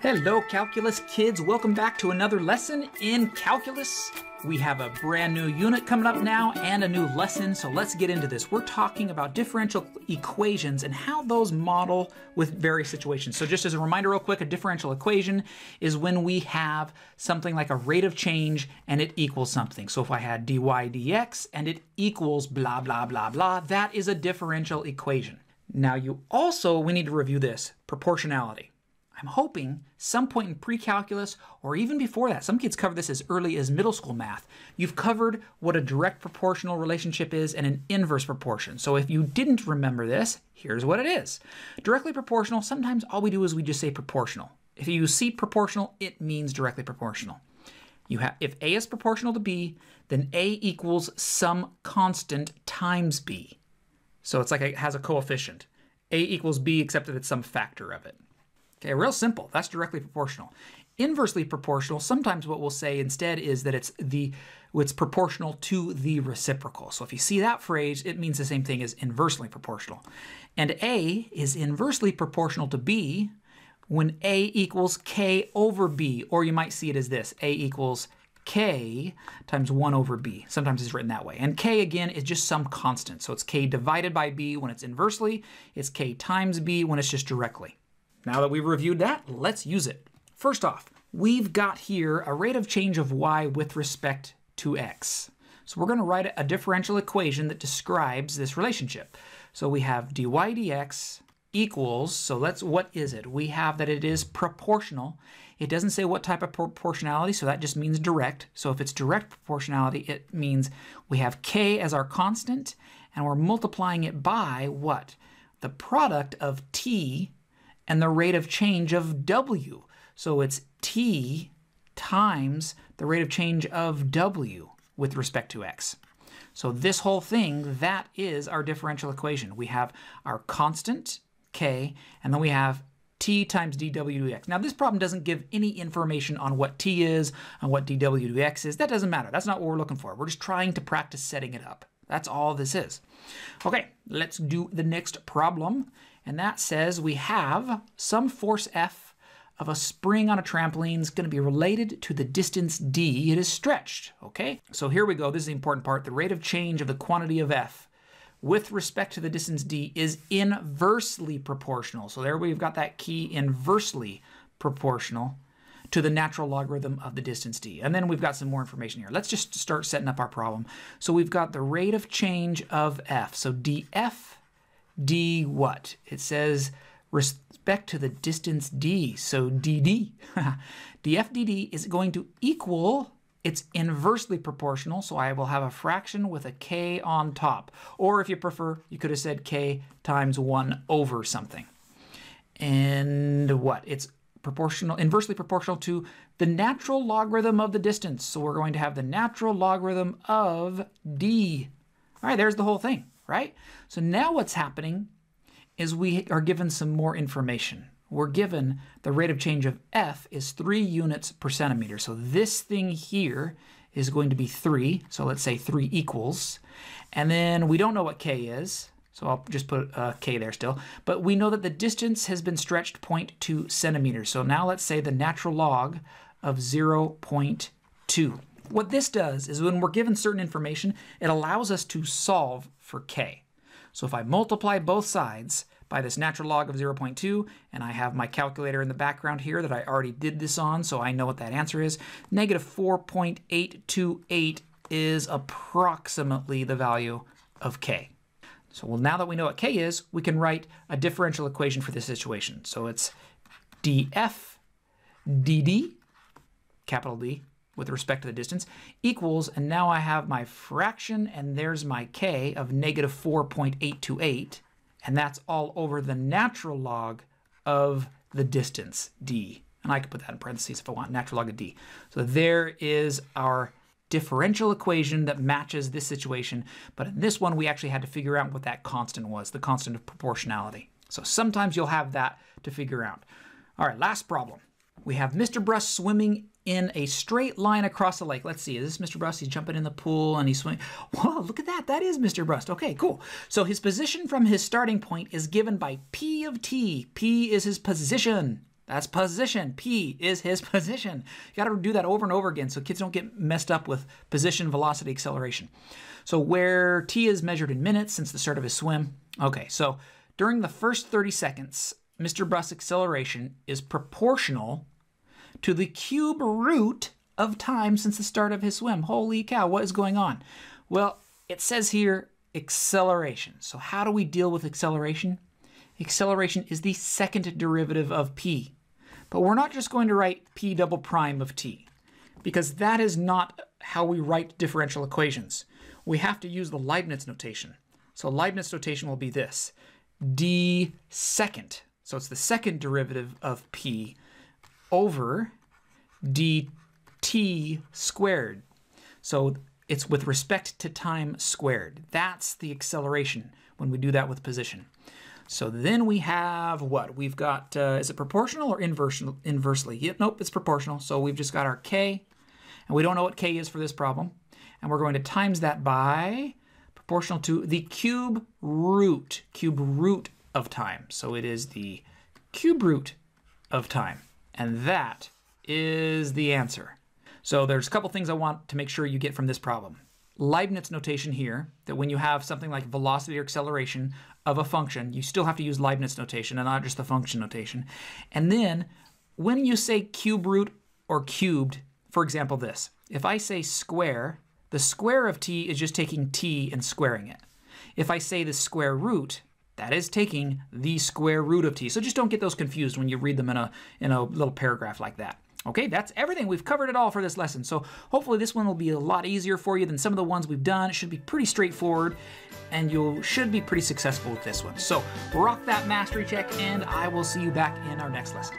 Hello calculus kids, welcome back to another lesson in calculus. We have a brand new unit coming up now and a new lesson, so let's get into this. We're talking about differential equations and how those model with various situations. So just as a reminder real quick, a differential equation is when we have something like a rate of change and it equals something. So if I had dy dx and it equals blah, blah, blah, blah, that is a differential equation. Now we need to review this, proportionality. I'm hoping some point in pre-calculus or even before that, some kids cover this as early as middle school math, you've covered what a direct proportional relationship is and an inverse proportion. So if you didn't remember this, here's what it is. Directly proportional, sometimes all we do is we just say proportional. If you see proportional, it means directly proportional. If A is proportional to B, then A equals some constant times B. So it's like it has a coefficient. A equals B except that it's some factor of it. Okay, real simple, that's directly proportional. Inversely proportional, sometimes what we'll say instead is that it's proportional to the reciprocal. So if you see that phrase, it means the same thing as inversely proportional. And A is inversely proportional to B when A equals K over B, or you might see it as this, A equals K times 1 over B. Sometimes it's written that way. And K, again, is just some constant. So it's K divided by B when it's inversely, it's K times B when it's just directly. Now that we've reviewed that, let's use it. First off, we've got here a rate of change of y with respect to x. So we're going to write a differential equation that describes this relationship. So we have dy dx equals, so what is it? We have that it is proportional. It doesn't say what type of proportionality, so that just means direct. So if it's direct proportionality, it means we have k as our constant, and we're multiplying it by what? The product of t and the rate of change of W. So it's T times the rate of change of W with respect to X. So this whole thing, that is our differential equation. We have our constant, K, and then we have T times dW dx. Now this problem doesn't give any information on what T is, on what dW dx is. That doesn't matter, that's not what we're looking for. We're just trying to practice setting it up. That's all this is. Okay, let's do the next problem. And that says we have some force F of a spring on a trampoline is going to be related to the distance D it is stretched, okay? So here we go, this is the important part. The rate of change of the quantity of F with respect to the distance D is inversely proportional. So there we've got that key, inversely proportional to the natural logarithm of the distance D. And then we've got some more information here. Let's just start setting up our problem. So we've got the rate of change of F, so dF d what? It says respect to the distance d, so dd. df dd is going to equal, it's inversely proportional, so I will have a fraction with a k on top. Or if you prefer, you could have said k times 1 over something. And what? It's proportional, inversely proportional to the natural logarithm of the distance. So we're going to have the natural logarithm of d. All right, there's the whole thing. Right? So now what's happening is we are given some more information. We're given the rate of change of F is 3 units per centimeter. So this thing here is going to be 3. So let's say 3 equals. And then we don't know what K is. So I'll just put K there still. But we know that the distance has been stretched 0.2 centimeters. So now let's say the natural log of 0.2. What this does is when we're given certain information, it allows us to solve for k. So if I multiply both sides by this natural log of 0.2, and I have my calculator in the background here that I already did this on, so I know what that answer is, negative 4.828 is approximately the value of k. So well, now that we know what k is, we can write a differential equation for this situation. So it's df dd, capital D, with respect to the distance, equals, and now I have my fraction, and there's my k of negative 4.828, and that's all over the natural log of the distance, d. And I can put that in parentheses if I want, natural log of d. So there is our differential equation that matches this situation, but in this one, we actually had to figure out what that constant was, the constant of proportionality. So sometimes you'll have that to figure out. All right, last problem. We have Mr. Bruss swimming in a straight line across the lake. Let's see, is this Mr. Bruss? He's jumping in the pool and he's swimming. Whoa, look at that, that is Mr. Bruss. Okay, cool. So his position from his starting point is given by P of T. P is his position. That's position. P is his position. You got to do that over and over again so kids don't get messed up with position, velocity, acceleration. So where T is measured in minutes since the start of his swim. Okay, so during the first 30 seconds, Mr. Bruff's acceleration is proportional to the cube root of time since the start of his swim. Holy cow, what is going on? Well, it says here acceleration. So how do we deal with acceleration? Acceleration is the second derivative of P. But we're not just going to write P double prime of T, because that is not how we write differential equations. We have to use the Leibniz notation. So Leibniz notation will be this, d second. So it's the second derivative of P over dt squared. So it's with respect to time squared. That's the acceleration when we do that with position. So then we have what? We've got, is it proportional or inversely? Yep, nope, it's proportional. So we've just got our K, and we don't know what K is for this problem. And we're going to times that by proportional to the cube root of time. So it is the cube root of time. And that is the answer. So there's a couple things I want to make sure you get from this problem. Leibniz notation here, that when you have something like velocity or acceleration of a function, you still have to use Leibniz notation and not just the function notation. And then when you say cube root or cubed, for example, this, if I say square, the square of T is just taking T and squaring it. If I say the square root, that is taking the square root of T. So just don't get those confused when you read them in a little paragraph like that. Okay, that's everything. We've covered it all for this lesson. So hopefully this one will be a lot easier for you than some of the ones we've done. It should be pretty straightforward, and you should be pretty successful with this one. So rock that mastery check, and I will see you back in our next lesson.